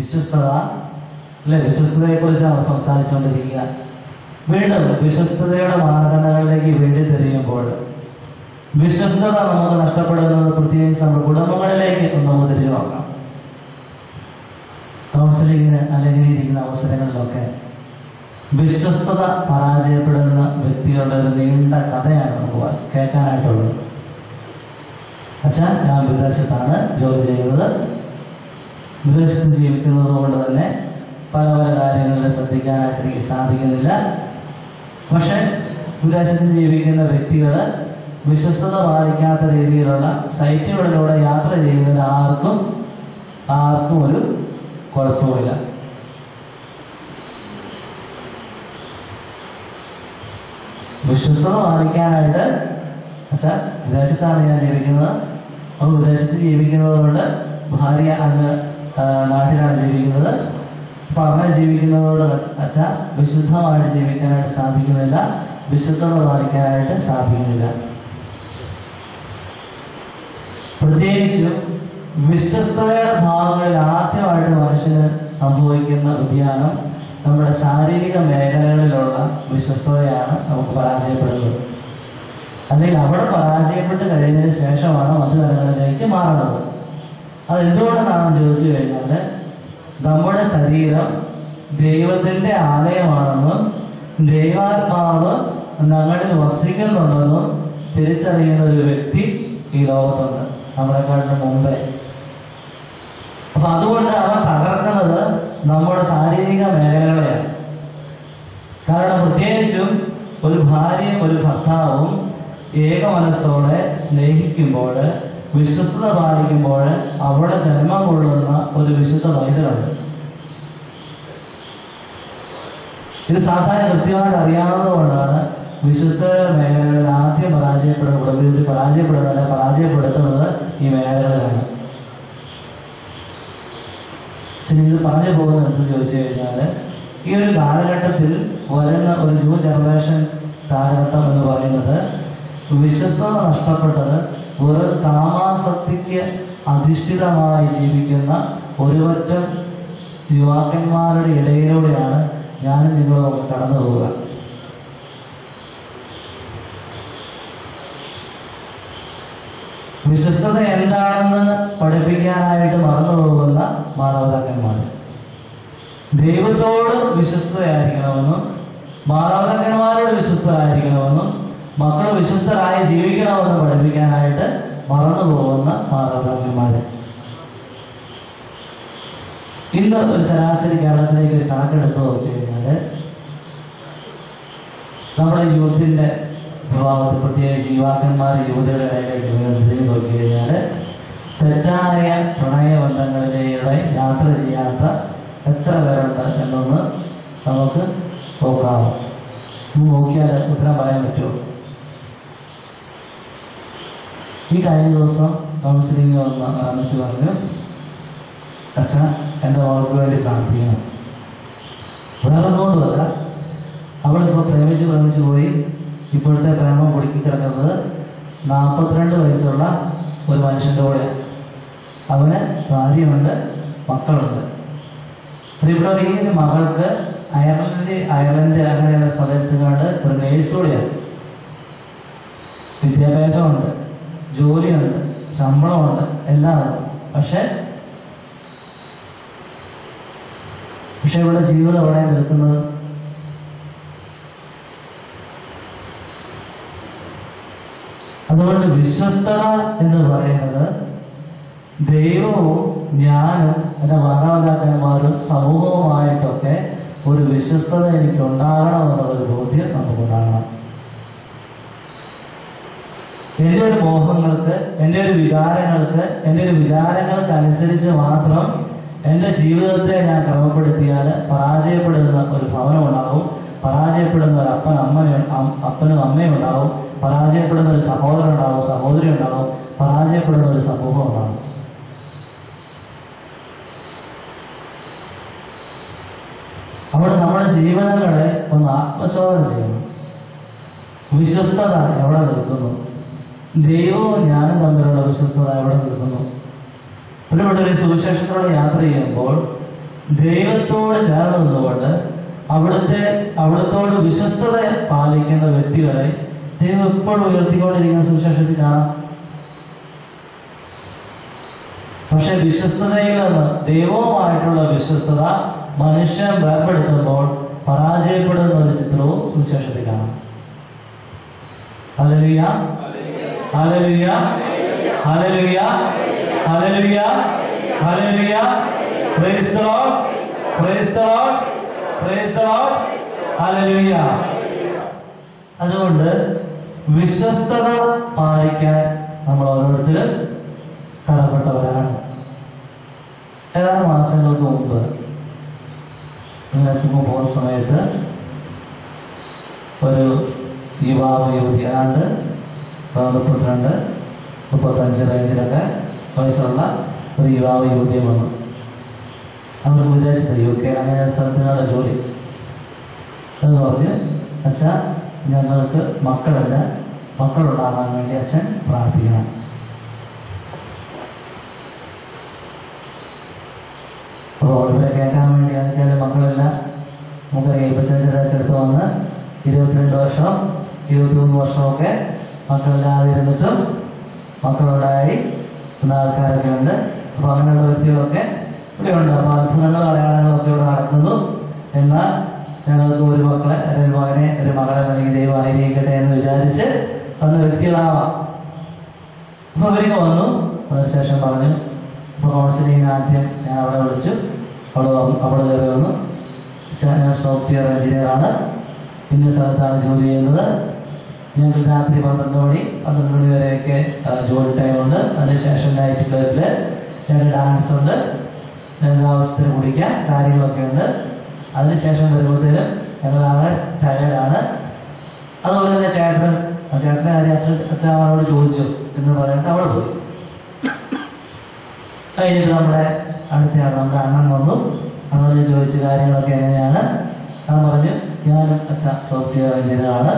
വിശ്വസ്തത, അല്ലെ, വിശ്വസ്തതയെക്കുറിച്ചാണ് സംസാരിച്ചുകൊണ്ടിരിക്കുക. വീണ്ടും വിശ്വസ്തതയുടെ മാനദണ്ഡങ്ങളിലേക്ക് വീണ്ടും തിരിയുമ്പോൾ വിശ്വസ്തത നമുക്ക് നഷ്ടപ്പെടുന്നത് പ്രത്യേകിച്ച് നമ്മുടെ കുടുംബങ്ങളിലേക്ക് നമുക്ക് തിരിഞ്ഞു നോക്കാം. കൗൺസിലിങ്ങിന് അലങ്കരിക്കുന്ന അവസരങ്ങളിലൊക്കെ വിശ്വസ്തത പരാജയപ്പെടുന്ന വ്യക്തികളുടെ ഒരു നീണ്ട കഥയാണ് നമുക്ക് കേൾക്കാനായിട്ടുള്ളത്. അച്ഛാ, ഞാൻ വിദേശത്താണ് ജോലി ചെയ്യുന്നത്. വിദേശത്ത് ജീവിക്കുന്നത് കൊണ്ട് തന്നെ പല പല കാര്യങ്ങളിൽ ശ്രദ്ധിക്കാനായിട്ട് എനിക്ക് സാധിക്കുന്നില്ല. പക്ഷെ വിദേശത്ത് ജീവിക്കുന്ന വ്യക്തികൾ വിശ്വസ്തത പാലിക്കാത്ത രീതിയിലുള്ള സൈറ്റുകളിലൂടെ യാത്ര ചെയ്യുന്നതിന് ആർക്കും ഒരു കുഴപ്പമില്ല. വിശ്വസ്തത പാലിക്കാനായിട്ട്, അച്ഛാ, വിദേശത്താണ് ഞാൻ ജീവിക്കുന്നത്, അപ്പോൾ വിദേശത്ത് ജീവിക്കുന്നത് കൊണ്ട് ഭാര്യ അങ്ങ് നാട്ടിലാണ് ജീവിക്കുന്നത്, അപ്പം അങ്ങനെ ജീവിക്കുന്നതോട് അച്ഛാ വിശുദ്ധമായിട്ട് ജീവിക്കാനായിട്ട് സാധിക്കുന്നില്ല, വിശുദ്ധത പാലിക്കാനായിട്ട് സാധിക്കുന്നില്ല. പ്രത്യേകിച്ചും വിശ്വസ്തതയുടെ ഭാഗങ്ങളിൽ ആദ്യമായിട്ട് മനുഷ്യന് സംഭവിക്കുന്ന വ്യതിയാനം നമ്മുടെ ശാരീരിക മേഖലകളിലുള്ള വിശ്വസ്തതയാണ് നമുക്ക് പരാജയപ്പെടുന്നത്. അല്ലെങ്കിൽ അവിടെ പരാജയപ്പെട്ട് കഴിഞ്ഞതിന് ശേഷമാണ് മറ്റു തലങ്ങളിലേക്ക് മാറുന്നത്. അതെന്തുകൊണ്ടാണെന്ന് ചോദിച്ചു കഴിഞ്ഞാൽ, നമ്മുടെ ശരീരം ദൈവത്തിൻ്റെ ആലയമാണെന്നും ദൈവാത്മാവ് ഞങ്ങളിൽ വസിക്കുന്നുണ്ടെന്നും തിരിച്ചറിയുന്ന ഒരു വ്യക്തി ഈ ലോകത്തുണ്ട്, നമ്മളെക്കാട്ടിന് മുമ്പേ. അപ്പൊ അതുകൊണ്ട് അവൻ തകർക്കുന്നത് നമ്മുടെ ശാരീരിക മേഖലകളെയാണ്. കാരണം പ്രത്യേകിച്ചും ഒരു ഭാര്യയും ഒരു ഭർത്താവും ഏക മനസ്സോടെ സ്നേഹിക്കുമ്പോൾ, വിശ്വസ്തത പാലിക്കുമ്പോൾ അവിടെ ജന്മം കൊള്ളുന്ന ഒരു വിശുദ്ധ പൈതലുണ്ട്. ഇത് സാധാരണ കൃത്യമായിട്ട് അറിയാവുന്നത് കൊണ്ടാണ് വിശുദ്ധ മേഖലകളിൽ ആദ്യം പരാജയപ്പെടുത്തുന്നത് ഈ മേഖലകളിലാണ്. ഇത് പറഞ്ഞു പോകുന്നത് എന്ന് ചോദിച്ചു കഴിഞ്ഞാൽ, ഈ ഒരു കാലഘട്ടത്തിൽ വരുന്ന ഒരു ന്യൂ ജനറേഷൻ കാലഘട്ടം എന്ന് പറയുന്നത് വിശ്വസ്തത നഷ്ടപ്പെട്ടത് ഒരു കാമാസക്തിക്ക് അധിഷ്ഠിതമായി ജീവിക്കുന്ന ഒരുപറ്റം യുവാക്കന്മാരുടെ ഇടയിലൂടെയാണ് ഞാനും നിങ്ങളും കടന്നു പോവുക. വിശ്വസ്തത എന്താണെന്ന് പഠിപ്പിക്കാനായിട്ട് മറന്നു പോകുന്ന മാനവതാക്കന്മാർ ദൈവത്തോട് വിശ്വസ്തയായിരിക്കണമെന്നും മാതാപിതാക്കന്മാരോട് വിശ്വസ്തരായിരിക്കണമെന്നും മക്കൾ വിശ്വസ്തരായി ജീവിക്കണമെന്ന് പഠിപ്പിക്കാനായിട്ട് മറന്നുപോകുന്ന മാതാപിതാക്കന്മാരെ. ഇന്ന് ഒരു ശരാശരി കേരളത്തിലേക്ക് ഒരു കണക്കെടുത്ത് നോക്കിക്കഴിഞ്ഞാൽ നമ്മുടെ യൂത്തിൻ്റെ വിഭാഗത്തിൽ, പ്രത്യേകിച്ച് യുവാക്കന്മാർ യുവതിയുടെ തിരിഞ്ഞു നോക്കിക്കഴിഞ്ഞാൽ തെറ്റായ പ്രണയബന്ധങ്ങളിലൂടെ യാത്ര ചെയ്യാത്ത എത്ര പേരുണ്ട് എന്നൊന്ന് നമുക്ക് നോക്കാം. നോക്കിയാൽ ഉത്തരം പറയാൻ പറ്റുമോ? ഈ കഴിഞ്ഞ ദിവസം കൗൺസിലിംഗ് വന്ന ആരംഭിച്ച് പറഞ്ഞു, അച്ഛാ എൻ്റെ മോൾക്ക് വേണ്ടി പ്രാർത്ഥിക്കണം. വേറെ കൊണ്ടുവരാം, അവളിപ്പോൾ പ്രേമിച്ച് പ്രേമിച്ച് പോയി ഇപ്പോഴത്തെ പ്രേമം കുടുക്കി കിടക്കുന്നത് 42 വയസ്സുള്ള ഒരു മനുഷ്യൻ്റെ കൂടെയാണ്. അവന് ഭാര്യയുണ്ട്, മക്കളുണ്ട്. ത്രിപുരയിൽ മകൾക്ക് അയർലൻഡ് അങ്ങനെയുള്ള സ്വദേശത്തുകാരുടെ ഒരു നേഴ്സ് കൂടിയാണ്. വിദ്യാഭ്യാസമുണ്ട്, ജോലിയുണ്ട്, ശമ്പളമുണ്ട്, എല്ലാം. പക്ഷെ ഇവിടെ ജീവിതം എവിടെ നിൽക്കുന്നത്? അതുകൊണ്ട് വിശ്വസ്തത എന്ന് പറയുന്നത് ദൈവവും ഞാനും എൻ്റെ മാതാപിതാക്കന്മാരും സമൂഹവുമായിട്ടൊക്കെ ഒരു വിശ്വസ്തത എനിക്ക് ഉണ്ടാകണം എന്നുള്ളൊരു ബോധ്യം നമുക്കുണ്ടാകണം. എൻ്റെ ഒരു മോഹങ്ങൾക്ക്, എൻ്റെ ഒരു വികാരങ്ങൾക്ക്, എൻ്റെ ഒരു വിചാരങ്ങൾക്ക് അനുസരിച്ച് മാത്രം എൻ്റെ ജീവിതത്തെ ഞാൻ ക്രമപ്പെടുത്തിയാൽ പരാജയപ്പെടുന്ന ഒരു ഭവനം ഉണ്ടാകും, പരാജയപ്പെടുന്ന ഒരു അപ്പനും അമ്മയും ഉണ്ടാകും, പരാജയപ്പെടുന്ന ഒരു സഹോദരൻ ഉണ്ടാകും, സഹോദരി ഉണ്ടാകും, പരാജയപ്പെടുന്ന ഒരു സമൂഹം ഉണ്ടാകും. അവിടെ നമ്മുടെ ജീവനങ്ങളെ ഒന്ന് ആത്മശോധന ചെയ്യണം. വിശ്വസ്തത എവിടെ നിൽക്കുന്നു? ദൈവവും ഞാനും തമ്മിലുള്ള വിശ്വസ്തത എവിടെ നിൽക്കുന്നു? ഒരുപാട് ഒരു സുവിശേഷത്തോടെ യാത്ര ചെയ്യുമ്പോൾ ദൈവത്തോട് ചേർന്ന് നിന്നുകൊണ്ട് അവിടത്തോട് വിശ്വസ്തത പാലിക്കുന്ന വ്യക്തികളെ ദൈവം എപ്പോഴും ഉയർത്തിക്കൊണ്ടിരിക്കുന്ന സുവിശേഷത്തിൽ കാണാം. പക്ഷെ വിശ്വസ്തതയിൽ നിന്ന് ദൈവവുമായിട്ടുള്ള വിശ്വസ്തത മനുഷ്യൻ ഭയപ്പെടുത്തുമ്പോൾ പരാജയപ്പെടുന്ന ഒരു ചിത്രവും സുവിശേഷത്തിൽ കാണാം. Hallelujah, hallelujah, hallelujah, hallelujah, hallelujah. Praise the Lord, praise the Lord, praise the Lord, hallelujah. അതുകൊണ്ട് വിശ്വസ്തത പാലിക്കാൻ നമ്മൾ ഓരോരുത്തരും കടപ്പെട്ടവരാണ്. ഏതാനും മാസങ്ങൾക്ക് മുമ്പ് ഇങ്ങനെത്തുമ്പോൾ പോകുന്ന സമയത്ത് ഒരു യുവാവ് യുവതി ആണ്ട് 32-35 റേഞ്ചിലൊക്കെ വയസ്സുള്ള ഒരു യുവാവ് യുവതിയും വന്നു. അവർക്ക് വിചാരിച്ചത് UK അങ്ങനെ സ്ഥലത്തിനാണ് ജോലി എന്ന് പറഞ്ഞ്, അച്ഛാ ഞങ്ങൾക്ക് മക്കളുണ്ടാകാൻ വേണ്ടി അച്ഛൻ പ്രാർത്ഥിക്കണം. അപ്പോൾ ഓർഡർ കേൾക്കാൻ വേണ്ടി ആൾക്കാരുടെ മക്കളെല്ലാം നമുക്ക് ഇപ്പച്ചനൊക്കെ എടുത്ത് വന്ന് 22 വർഷം 23 വർഷമൊക്കെ മക്കളില്ലാതെ ഇരുന്നിട്ടും മക്കളുണ്ടായി എന്ന ആൾക്കാരൊക്കെ ഉണ്ട്. അപ്പോൾ അങ്ങനെയുള്ള വ്യക്തികളൊക്കെ ഇവിടെ ഉണ്ട്. അപ്പോൾ അത്ഭുതങ്ങളും അടയാളങ്ങളൊക്കെ ഇവിടെ നടക്കുന്നു. എന്നാൽ ഞങ്ങൾക്ക് ഒരു മക്കളെ, ഒരു മകനെ, ഒരു മകളെ നൽകി ദൈവം ആയിരിക്കട്ടെ എന്ന് വിചാരിച്ച് വന്ന വ്യക്തികളാവാം. അപ്പോൾ അവരൊക്കെ വന്നു. അതിനുശേഷം പറഞ്ഞു, ഇപ്പോൾ കൗൺസിലിംഗ് ആദ്യം ഞാൻ അവിടെ വിളിച്ചു, അവിടെ കയറി വന്നു. ഞാൻ സോഫ്റ്റ്വെയർ എഞ്ചിനീയറാണ്, ഇന്ന സ്ഥലത്താണ് ജോലി ചെയ്യുന്നത്. ഞങ്ങൾക്ക് രാത്രി 12 മണി വരെയൊക്കെ ജോലി ടൈമുണ്ട്. അതിനുശേഷം നൈറ്റ് ക്ലബിൽ ഞങ്ങൾ ഡാൻസ് ഉണ്ട്, ഞങ്ങൾ ആവശ്യത്തിന് കുടിക്കാൻ കാര്യങ്ങളൊക്കെ ഉണ്ട്. അതിനുശേഷം വരുമ്പോഴത്തേനും ഞങ്ങളാകെ ടയേർഡാണ്. അതുപോലെ തന്നെ ചേട്ടൻ്റെ കാര്യം അച്ഛനോട് ചോദിച്ചു എന്ന് പറഞ്ഞിട്ട് അവിടെ പോയി. കഴിഞ്ഞിട്ട് നമ്മുടെ അടുത്തയാണ് നമ്മുടെ അണ്ണൻ വന്നു. അണ്ണനെ ചോദിച്ച കാര്യങ്ങളൊക്കെ എങ്ങനെയാണ്? അത് പറഞ്ഞു, ഞാനും അച്ഛ സോഫ്റ്റ്വെയർ എഞ്ചിനീയറാണ്,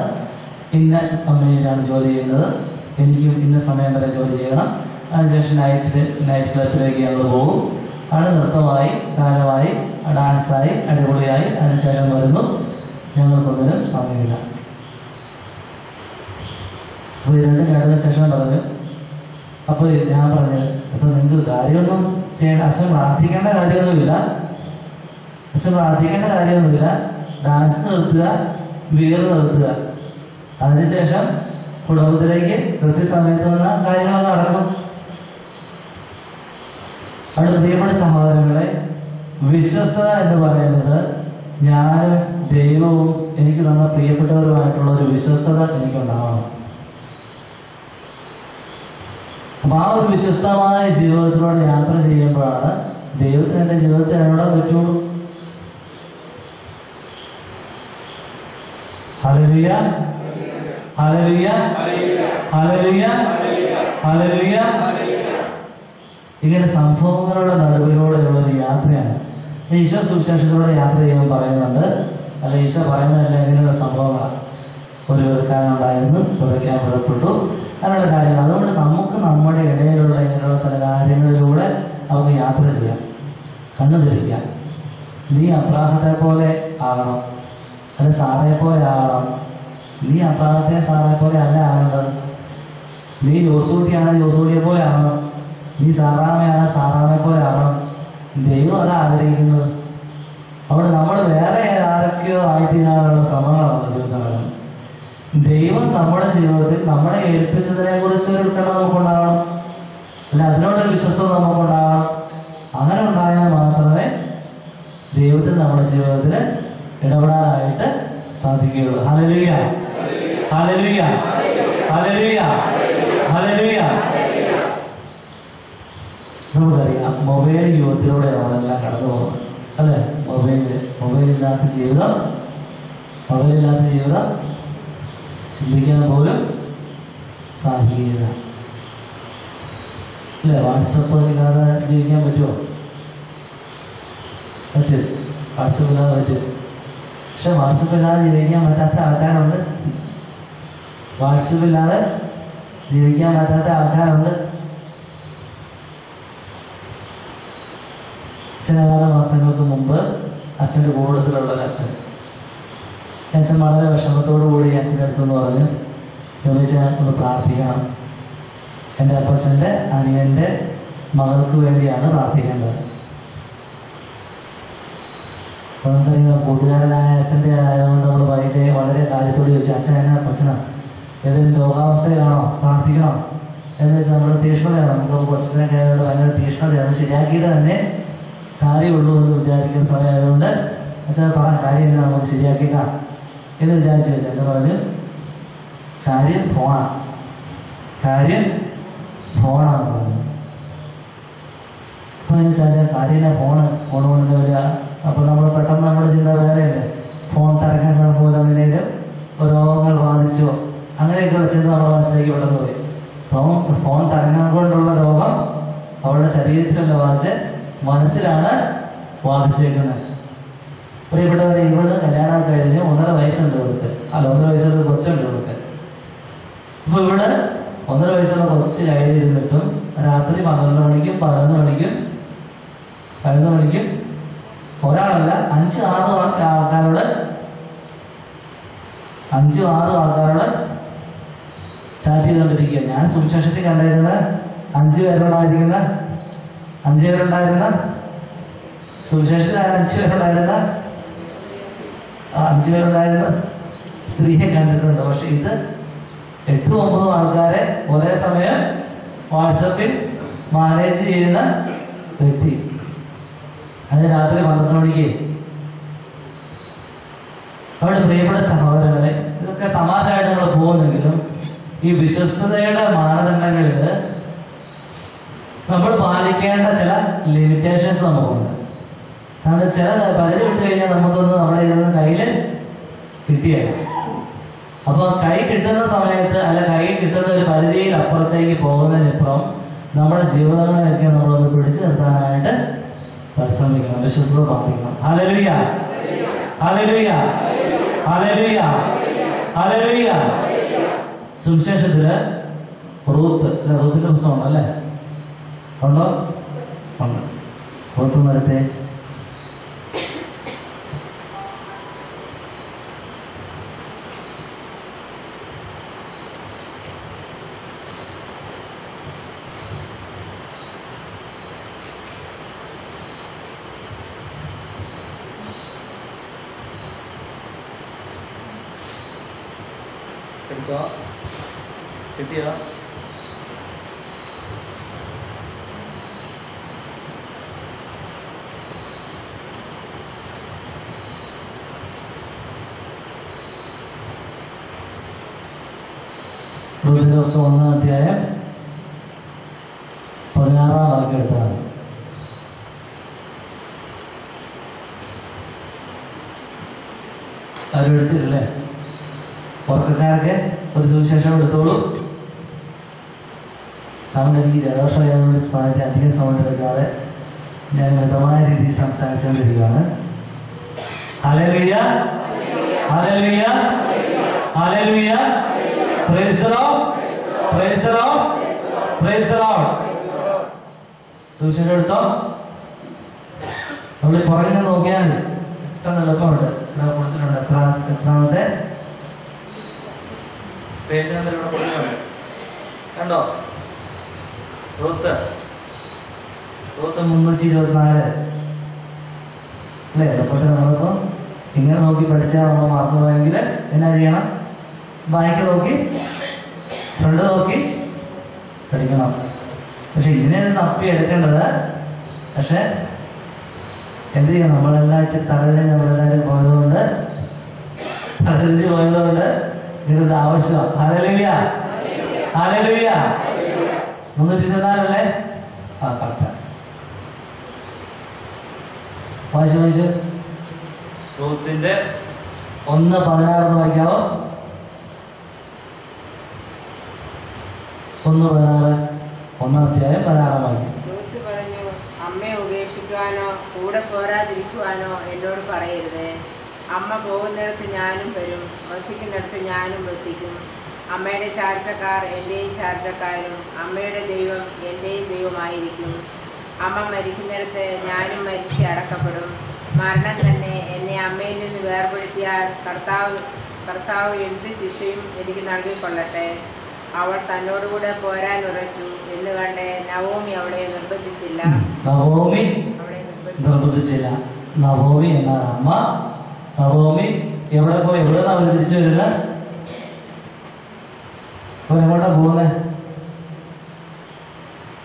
ഇന്ന കമ്പനിയിലാണ് ജോലി ചെയ്യുന്നത്, എനിക്കും ഇന്ന സമയം വരെ ജോലി ചെയ്യണം. അതിനുശേഷം നൈറ്റ് ക്ലബിലേക്ക് ഞങ്ങൾ പോകും. അവിടെ നൃത്തമായി, ഗാനമായി, ഡാൻസായി, അടിപൊളിയായി. അതിനുശേഷം വരുന്നു, ഞങ്ങൾക്കൊന്നിനും സമയമില്ല. അപ്പോൾ ഇത് രണ്ടും കേട്ടതിന് ശേഷം പറഞ്ഞു, അപ്പോൾ ഞാൻ പറഞ്ഞു, അപ്പോൾ നിങ്ങൾക്ക് കാര്യമൊന്നും ചെയ്യേണ്ട, അച്ഛൻ പ്രാർത്ഥിക്കേണ്ട കാര്യമൊന്നുമില്ല, ഡാൻസ് നിർത്തുക, വിയർന്നു നിർത്തുക. അതിനുശേഷം കുടുംബത്തിലേക്ക് കൃത്യസമയത്ത് വന്ന കാര്യങ്ങൾ നടക്കും. അവിടെ പ്രിയപ്പെട്ട സഹോദരങ്ങളെ, വിശ്വസ്തത എന്ന് പറയുന്നത് ഞാനും ദൈവവും എനിക്ക് തന്ന പ്രിയപ്പെട്ടവരുമായിട്ടുള്ള ഒരു വിശ്വസ്തത എനിക്കുണ്ടാവണം. അപ്പം ആ ഒരു വിശ്വസ്തമായ ജീവിതത്തിലൂടെ യാത്ര ചെയ്യുമ്പോഴാണ് ദൈവത്തിന് എൻ്റെ ജീവിതത്തിൽ ഇടപെടാൻ പറ്റുള്ളൂ. Hallelujah, hallelujah, hallelujah, hallelujah. ഇങ്ങനെ സംഭവങ്ങളുടെ നടുവിലൂടെയുള്ള ഒരു യാത്രയാണ് ഈശോ സുവിശേഷത്തിലൂടെ യാത്ര ചെയ്യാൻ പറയുന്നുണ്ട്. അല്ല, ഈശോ പറയുന്നതല്ല, ഇങ്ങനെയുള്ള സംഭവങ്ങളാണ്. ഒരു വെറുക്കാനുണ്ടായിരുന്നു, വെറുക്കാൻ പുറപ്പെട്ടു, അങ്ങനെയുള്ള കാര്യങ്ങൾ. അതുകൊണ്ട് നമുക്ക് നമ്മുടെ ഇടയിലുള്ള ഇങ്ങനെയുള്ള ചില കാര്യങ്ങളിലൂടെ നമുക്ക് യാത്ര ചെയ്യാം. കണ്ണു തിരിക്കാം. നീ അബ്രാഹത്തെ പോലെ ആകണം, അല്ല സാറയെ പോലെ ആകണം. നീ അബ്രാഹത്തെ സാറയെ പോലെ അല്ല ആകേണ്ടത്. നീ ജോസൂട്ടിയാണ്, ജോസൂട്ടിയെ പോലെ ആകണം. നീ സാറാമയാണ്, സാറാമയെ പോലെ ആകണം. ദൈവം അതാണ് ആഗ്രഹിക്കുന്നത്. അവിടെ നമ്മൾ വേറെ ആരൊക്കെയോ ആയിത്തീരാനുള്ള ശ്രമങ്ങളാണ് ജീവിതത്തിൽ. ദൈവം നമ്മുടെ ജീവിതത്തിൽ നമ്മളെ ഏൽപ്പിച്ചതിനെ കുറിച്ച് ഒരു ഉൾക്കട നമുക്കുണ്ടാകണം, അല്ല അതിനോടൊരു വിശ്വസ്തത നമുക്കുണ്ടാകണം. അങ്ങനെ ഉണ്ടായാൽ മാത്രമേ ദൈവത്തിൽ നമ്മുടെ ജീവിതത്തിൽ ഇടപെടാനായിട്ട് സാധിക്കുകയുള്ളൂ. Hallelujah, hallelujah, hallelujah, hallelujah. നമുക്കറിയാം മൊബൈൽ യുഗത്തിലൂടെ നമ്മളെല്ലാം കടന്നു പോകുന്നത്, അല്ലേ? മൊബൈലില്ലാത്ത ജീവിതം, മൊബൈലില്ലാത്ത ജീവിതം ചിന്തിക്കാൻ പോലും സാധിക്കില്ല, അല്ലേ? വാട്സപ്പ് ഇല്ലാതെ ജീവിക്കാൻ പറ്റുമോ? പറ്റും, വാട്സപ്പ് ഇല്ലാതെ പറ്റും. പക്ഷെ വാട്സപ്പില്ലാതെ ജീവിക്കാൻ പറ്റാത്ത ആൾക്കാരുണ്ട്, വാട്സപ്പില്ലാതെ ജീവിക്കാൻ പറ്റാത്ത ആൾക്കാരുണ്ട്. ചില മാസങ്ങൾക്ക് മുമ്പ് അച്ഛൻ്റെ കൂടത്തിലുള്ള അച്ഛൻ അച്ഛൻ വളരെ വിഷമത്തോടു കൂടി അച്ഛൻ്റെ അടുത്തെന്ന് പറഞ്ഞ് ഒന്ന് പ്രാർത്ഥിക്കണം, എൻ്റെ അപ്പച്ചൻ്റെ അനിയൻ്റെ മകൾക്ക് വേണ്ടിയാണ് പ്രാർത്ഥിക്കേണ്ടത്. നമുക്കറിയാം കൂട്ടുകാരനായ അച്ഛൻ്റെ ആയതുകൊണ്ട് നമ്മൾ വൈകിട്ട് വളരെ കാര്യത്തോട് ചോദിച്ചു, അച്ഛൻ എന്നാ പ്രശ്നം, ഏതെങ്കിലും രോഗാവസ്ഥയിലാണോ പ്രാർത്ഥിക്കണം എന്ന് വെച്ചാൽ നമ്മുടെ തീഷ്ണതയാണ്. നമുക്ക് കൊച്ചിനെ കയറുന്നത് ഭയങ്കര തീഷ്ണതയാണ്, ശരിയാക്കിയിട്ട് തന്നെ കാര്യമുള്ളൂ എന്ന് വിചാരിക്കുന്ന സമയമായതുകൊണ്ട് അച്ഛാ പറ, കാര്യം എന്താണ്, നമുക്ക് ശരിയാക്കിക്ക എന്ന് വിചാരിച്ചു. അച്ഛൻ പറഞ്ഞു, കാര്യം ഫോണാണ്, കാര്യം ഫോണാണെന്ന് പറഞ്ഞു. അപ്പോൾ ചോദിച്ചാൽ കാര്യമില്ല, ഫോണ് കൊണ്ടു വരിക. അപ്പോൾ നമ്മൾ പെട്ടെന്ന് നമ്മുടെ ചിന്ത വേറെയല്ലേ, ഫോൺ തരക്കങ്ങൾ മൂലമില്ലേലും രോഗങ്ങൾ ബാധിച്ചോ അങ്ങനെയൊക്കെയുള്ള ചിന്ത നമ്മുടെ മനസ്സിലേക്ക് പെട്ടെന്ന് പോയി. ഫോൺ തരങ്ങൾ കൊണ്ടുള്ള രോഗം അവളുടെ ശരീരത്തിലല്ല ബാധിച്ച് മനസ്സിലാണ് ബാധിച്ചേക്കുന്നത്. പ്രിയപ്പെട്ടവരെ, ഇവള് കല്യാണം കഴിഞ്ഞ് 1.5 വയസ്സുണ്ട് ഇവർക്ക്, അല്ല 1.5 വയസ്സുള്ള കൊച്ചുണ്ട് ഇവർക്ക്. അപ്പോൾ ഇവിടെ 1.5 വയസ്സുള്ള കൊച്ച് കയ്യിലിരുന്നിട്ടും രാത്രി 12 മണിക്കും 11 മണിക്കും 11 മണിക്കും ഒരാളല്ല 5-6 ആൾക്കാരോട് ചാറ്റ് ചെയ്തുകൊണ്ടിരിക്കുക. ഞാൻ സുവിശേഷത്തിൽ കണ്ടിരുന്ന 5 പേരുണ്ടായിരുന്ന സുവിശേഷത്തിൽ 5 പേരുണ്ടായിരുന്ന സ്ത്രീയെ കണ്ടിട്ടുണ്ട്. പക്ഷെ ഇത് 8-9 ആൾക്കാരെ ഒരേ സമയം വാട്സപ്പിൽ മാനേജ് ചെയ്യുന്ന വ്യക്തി, അത് രാത്രി 12 മണിക്ക്. അവിടെ പ്രിയപ്പെട്ട സഹോദരങ്ങളെ, ഇതൊക്കെ തമാശയായിട്ട് നമ്മൾ പോകുന്നെങ്കിലും ഈ വിശ്വസ്തതയുടെ മാനദണ്ഡങ്ങളിൽ നമ്മൾ പാലിക്കേണ്ട ചില ലിമിറ്റേഷൻസ് നമുക്കുണ്ട്. കാരണം ചില പരിധി വിട്ട് കഴിഞ്ഞാൽ നമുക്കൊന്നും നമ്മുടെ ഇതൊന്നും കയ്യിൽ കിട്ടിയല്ല. അപ്പോൾ കൈ കിട്ടുന്ന സമയത്ത്, അല്ല കൈ കിട്ടുന്ന ഒരു പരിധിയിൽ അപ്പുറത്തേക്ക് പോകുന്നതിനിപ്പുറം നമ്മുടെ ജീവിതങ്ങളെയൊക്കെ നമ്മളൊന്ന് പിടിച്ചു നിർത്താനായിട്ട് പരിശ്രമിക്കണം, വിശ്വസ്തത പാലിക്കണം. Hallelujah, hallelujah, hallelujah, hallelujah. സുവിശേഷത്തില് റൂത്തിന്റെ പുസ്തകമുണ്ടോ, അല്ലേ? ഉണ്ടോ? ഉണ്ട്. റൂത്ത് വരട്ടെ. Kerja, kerja. Dua ratus orang tiada pengarah kerja. अरुणती रहले और करने आ गए और ज़ूम सेशन उड़ तोड़ो सामने की जगह शायद उन्हें स्पाइट आती है सामने लगा रहे यानी तमाम दीदी संसार से उन्हें लगा है hallelujah hallelujah hallelujah praise the Lord praise the Lord praise the Lord zoom session उड़ तो हमने पढ़ाई करने हो गया है इतना लगा होता है Kalau mungkin ada kerana ada, pesan dari orang punya mana? Kan do, rota mungkin jauh mana? Leh, lepas itu orang tu, ingat lagi percaya orang makan orang gila, mana dia na? Baik lagi, rendah lagi, tadi kan apa? Macam ini kan apa yang ada kan ada, asal. Hendak yang nama Allah cipta ada yang nama Allah boleh ada, ada yang boleh ada, itu dah awasnya. Haleluya, Haleluya. Mungkin itu dah ada, apa kata? Macam macam. Rutin deh. Onna panjang orang macam apa? Onna panjang, onna tiada panjang orang macam. Orang orang di situ ano, elor parai itu. Amma boleh nanti nyanyi perum, masikin nanti nyanyi masikin. Amma ada charge kar, elde charge karum. Amma ada dewa, elde dewa mai dikum. Amma marikin nanti nyanyi marikin ada kaperum. Marna nanti, enne amma ini nuar beritiar, kertau elde sistem, elde nangge polatai. Awal tanor udah parai noracu, elde gande Naomi awal yang berbudi sila. Naomi. Nampu tu cila, nabomi, nama, nabomi, yang mana kau, yang mana nabi tu cila, kau yang mana boleh,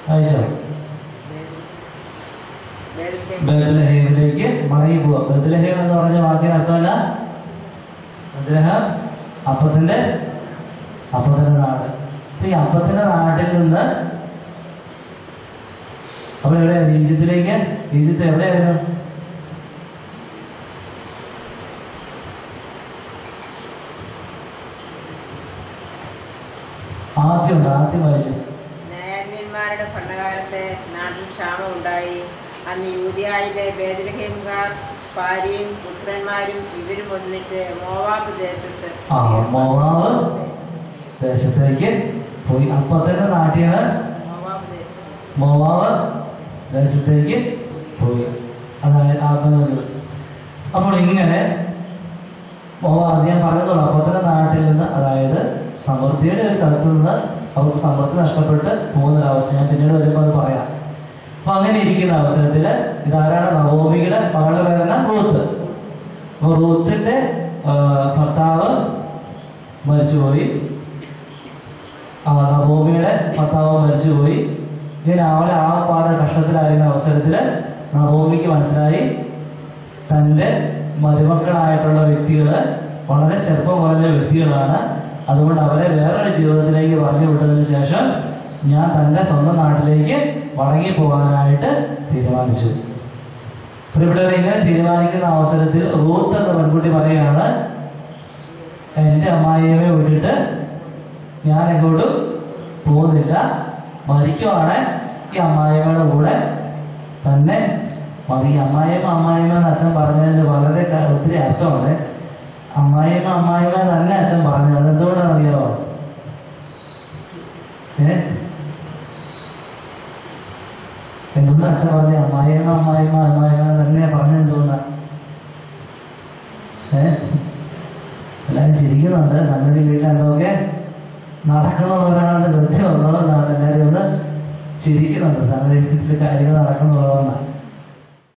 aisha, betul ke, mari buat, betul ke mana orang yang makan apa na, betul ha, apa tu na ada, tu yang apa tu na ada tu na. अब ये वाले रीज़ दिले क्या? रीज़ तो ये वाले हैं ना। आती हो ऐसे। नया निर्माण डे फर्नागार से नाटक शाम उड़ाई, अन्यूदिया इले बेदले के मुगार पारीम उत्तरन मारीम विभिन्न मुद्दे से मौवाब जैसे। आह मौवाब जैसे तो ये कोई आप पता ना आती है ना? मौवाब Dari sudut ini, boleh. Ada apa lagi? Apa lagi ni? Bahawa dia pada tu lah, pada tu ada yang ada itu samar tiada, satu tu ada, awal samar tu naskah perut, mohon rahsia, tiada orang yang pada ayah. Pangan ini kita rahsia tiada, kita ada nama Naomi kita, pada orang yang Ruth. Ruth ni, fatwa, merjui. Awal Naomi ni, fatwa merjui. Then awalnya awak pada kastrat ada na usaha itu lah, na bomi ke manusia ini, tanle, marimak kerana ayat orang beriti orang, orang ni cerpong orang ni beriti orang na, aduh mana awalnya beberapa jiwa itu lagi warga berita jasa, ni aku tanle sondang naik lagi, orang ini bukan ayat tiruan itu. Peribadi ini tiruan ini na usaha itu, road tak berputar balik orang na, ini amai ini berita, ni aku itu, bodoh tidak. मारी क्यों आना है कि हमारे वाला बोला है तन्ने मारी हमारे में अच्छा बारने जो बाला थे कर उतरे आता होने हमारे में तन्ने अच्छा बारने आता दौड़ा लगे हो हैं इन्होंने अच्छा बारने हमारे में तन्ने बारने दौड़ा हैं लाइन सीधी क्यों आता है सामने भी लेटा लोगे नाटक वाला नाटक बच्चे वाला नाटक नहीं होता सीधी के नाटक सामने इतने कार्य का नाटक वाला